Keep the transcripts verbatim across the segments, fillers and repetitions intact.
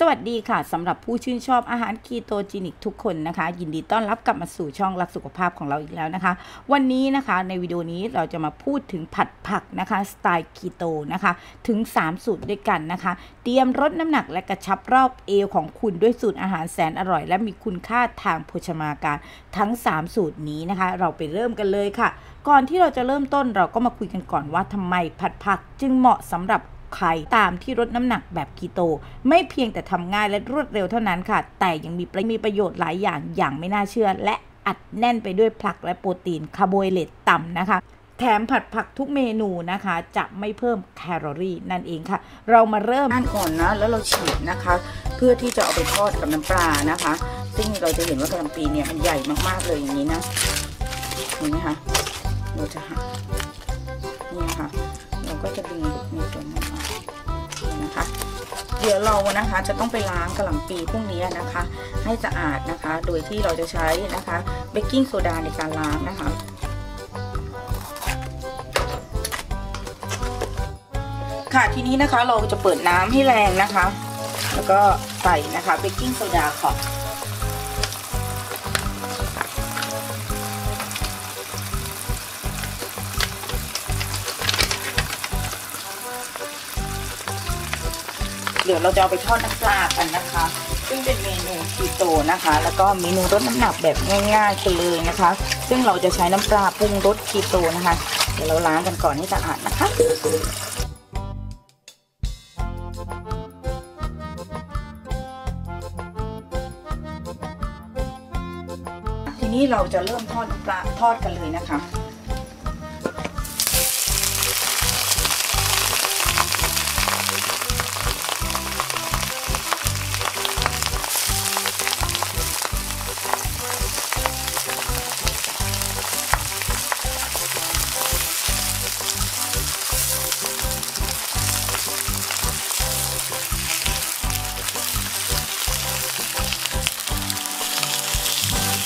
สวัสดีค่ะสำหรับผู้ชื่นชอบอาหารคีโตจีนิกทุกคนนะคะยินดีต้อนรับกลับมาสู่ช่องรักสุขภาพของเราอีกแล้วนะคะวันนี้นะคะในวิดีโอนี้เราจะมาพูดถึงผัดผักนะคะสไตล์คีโตนะคะถึงสามสูตรด้วยกันนะคะเตรียมลดน้ำหนักและกระชับรอบเอวของคุณด้วยสูตรอาหารแสนอร่อยและมีคุณค่าทางโภชนาการทั้งสามสูตรนี้นะคะเราไปเริ่มกันเลยค่ะก่อนที่เราจะเริ่มต้นเราก็มาคุยกันก่อนว่าทำไมผัดผักจึงเหมาะสำหรับใครตามที่ลดน้ำหนักแบบคีโตไม่เพียงแต่ทำง่ายและรวดเร็วเท่านั้นค่ะแต่ยังมีมีประโยชน์หลายอย่างอย่างไม่น่าเชื่อและอัดแน่นไปด้วยผักและโปรตีนคาร์โบไฮเดรตต่ำนะคะแถมผัดผักทุกเมนูนะคะจะไม่เพิ่มแคลอรี่นั่นเองค่ะเรามาเริ่มก่อนนะแล้วเราฉีดนะคะเพื่อที่จะเอาไปทอดกับน้ำปลานะคะซึ่งเราจะเห็นว่ากระหล่ำปีเนี่ยมันใหญ่มากๆเลยอย่างนี้นะเห็นไหมคะเราจะหักนี่ค่ะเราก็จะดึงในส่วนนี้นะคะเดี๋ยวเรานะคะจะต้องไปล้างกระหล่ำปีพวกนี้นะคะให้สะอาดนะคะโดยที่เราจะใช้นะคะเบกกิ้งโซดาในการล้างนะคะค่ะทีนี้นะคะเราจะเปิดน้ำให้แรงนะคะแล้วก็ใส่นะคะเบกกิ้งโซดาค่ะเดี๋ยวเราจะเอาไปทอดน้ำปลากันนะคะซึ่งเป็นเมนูคีโตนะคะแล้วก็เมนูลดน้ำหนักแบบง่ายๆกันเลยนะคะซึ่งเราจะใช้น้ำปลาปรุงรสคีโตนะคะเดี๋ยวเราล้างกันก่อนให้สะอาดนะคะทีนี้เราจะเริ่มทอดน้ำปลาทอดกันเลยนะคะ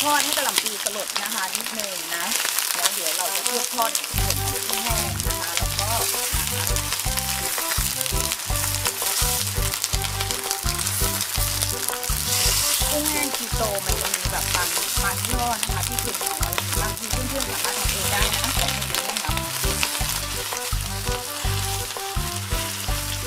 ทอดให้กระหล่ำปีสลดนะคะนิดนึงนะแล้วเดี๋ยวเราจะเลือกทอดส่วนที่แห้งนะคะแล้วก็กุ้งแห้งคีโตมันจะมีแบบบางบางยอดนะคะที่สุดของเราบางทีเพื่อนๆสามารถทำเองได้นะแต่ไม่ได้นะนะคะในส่วนของกระหล่ำปีนะคะเ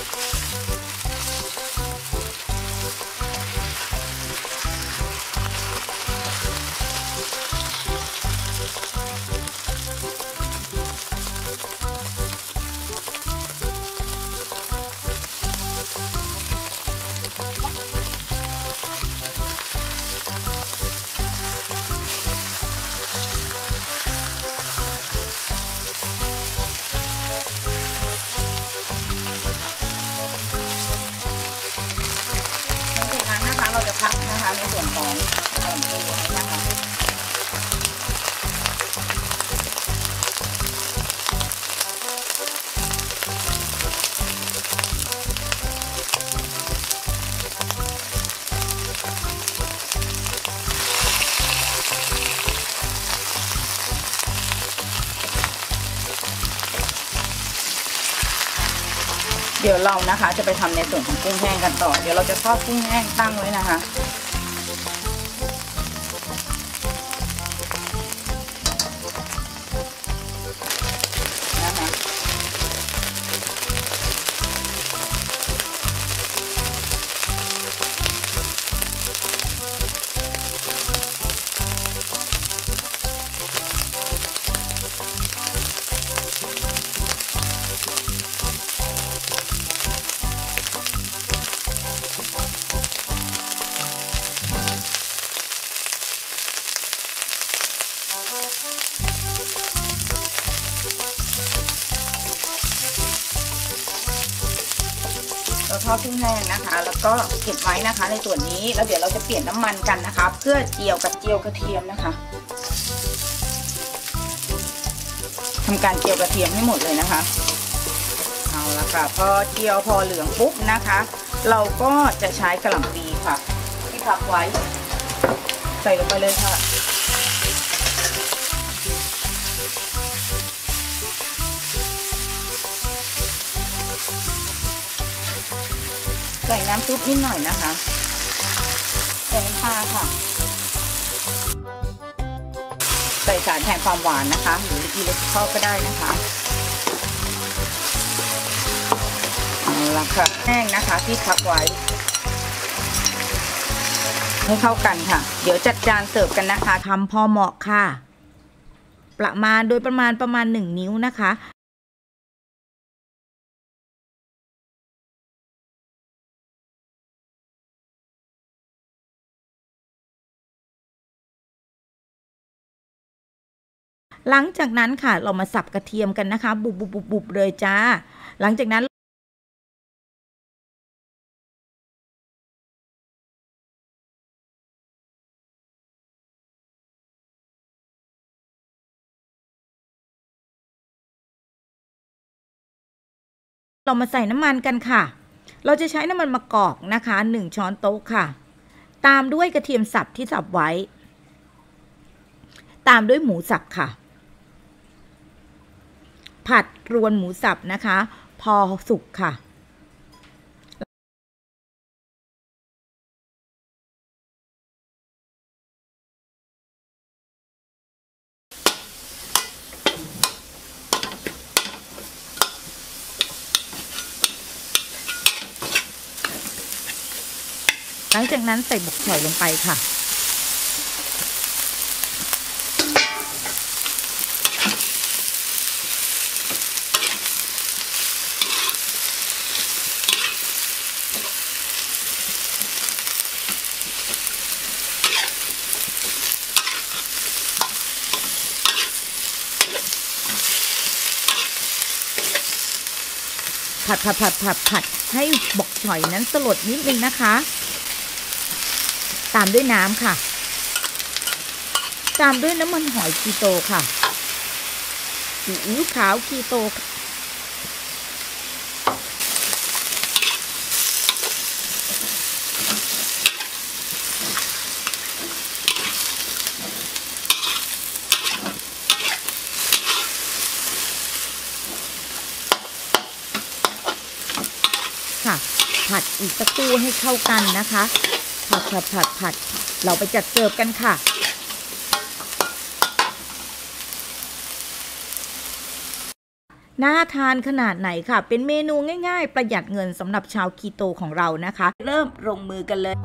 ดี๋ยวเรานะคะจะไปทำในส่วนของกุ้งแห้งกันต่อเดี๋ยวเราจะทอดกุ้งแห้งตั้งไว้นะคะทอดกุ้งแห้งนะคะแล้วก็เก็บไว้นะคะในส่วนนี้แล้วเดี๋ยวเราจะเปลี่ยนน้ำมันกันนะคะเพื่อเจียวกับเจียวกระเทียมนะคะทำการเจียวกระเทียมให้หมดเลยนะคะเอาละค่ะพอเจียวพอเหลืองปุ๊บนะคะเราก็จะใช้กระหล่ำปีค่ะที่พักไว้ใส่ลงไปเลยค่ะก ส่น้ำซุปนิดหน่อยนะคะใส่น้ำปลาค่ะใส่สารแทนความหวานนะคะหรือกินเล็กๆก็ได้นะคะเอาละค่ะแห้งนะคะที่พักไว้ให้เข้ากันค่ะเดี๋ยวจัดจานเสิร์ฟกันนะคะทำพอเหมาะค่ะประมาณโดยประมาณประมาณหนึ่งนิ้วนะคะหลังจากนั้นค่ะเรามาสับกระเทียมกันนะคะบุบบุบบุบบุบเลยจ้าหลังจากนั้นเรามาใส่น้ำมันกันค่ะเราจะใช้น้ำมันมะกอกนะคะหนึ่งช้อนโต๊ะค่ะตามด้วยกระเทียมสับที่สับไว้ตามด้วยหมูสับค่ะผัดรวนหมูสับนะคะพอสุกค่ะหลังจากนั้นใส่บกข่อยลงไปค่ะผัดผัดผัดผัดผัดให้บกฉ่อยนั้นสลดนิดนึงนะคะตามด้วยน้ำค่ะตามด้วยน้ำมันหอยคีโตค่ะซีอิ๊วขาวคีโตผัดอีกสักครู่ให้เข้ากันนะคะผัดผัดผัดผัดเราไปจัดเสิร์ฟกันค่ะน่าทานขนาดไหนค่ะเป็นเมนูง่ายๆประหยัดเงินสำหรับชาวคีโตของเรานะคะเริ่มลงมือกันเลย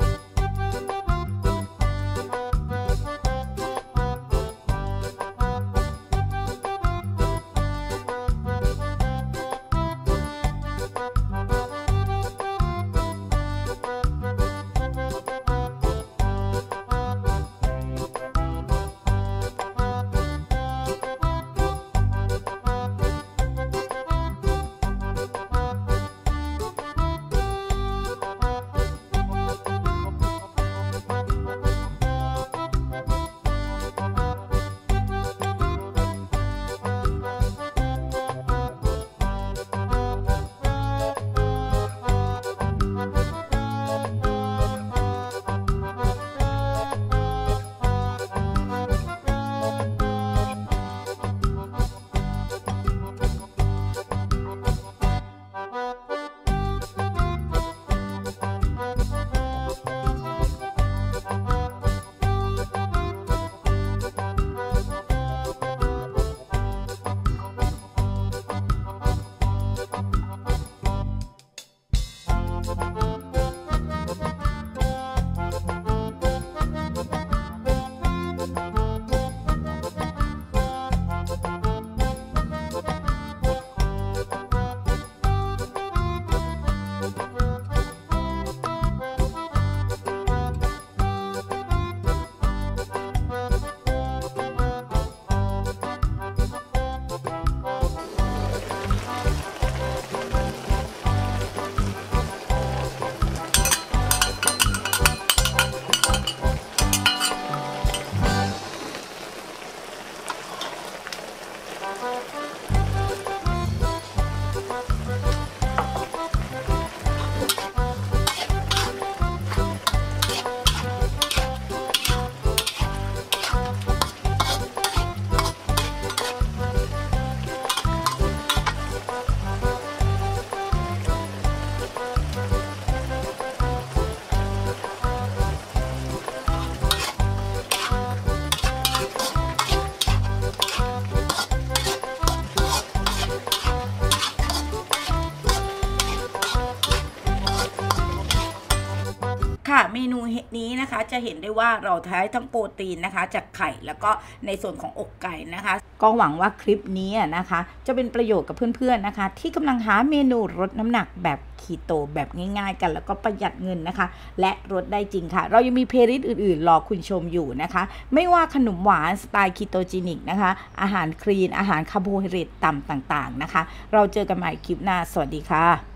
ค่ะเมนูนี้นะคะจะเห็นได้ว่าเราใช้ทั้งโปรตีนนะคะจากไข่แล้วก็ในส่วนของอกไก่นะคะก็หวังว่าคลิปนี้นะคะจะเป็นประโยชน์กับเพื่อนๆนะคะที่กำลังหาเมนูลดน้ำหนักแบบคีโตแบบง่ายๆกันแล้วก็ประหยัดเงินนะคะและลดได้จริงค่ะเรายังมีเพลย์ลิสต์อื่นๆรอคุณชมอยู่นะคะไม่ว่าขนมหวานสไตล์คีโตจีนิกนะคะอาหารคลีนอาหารคาร์โบไฮเดรตต่ำต่างๆนะคะเราเจอกันใหม่คลิปหน้าสวัสดีค่ะ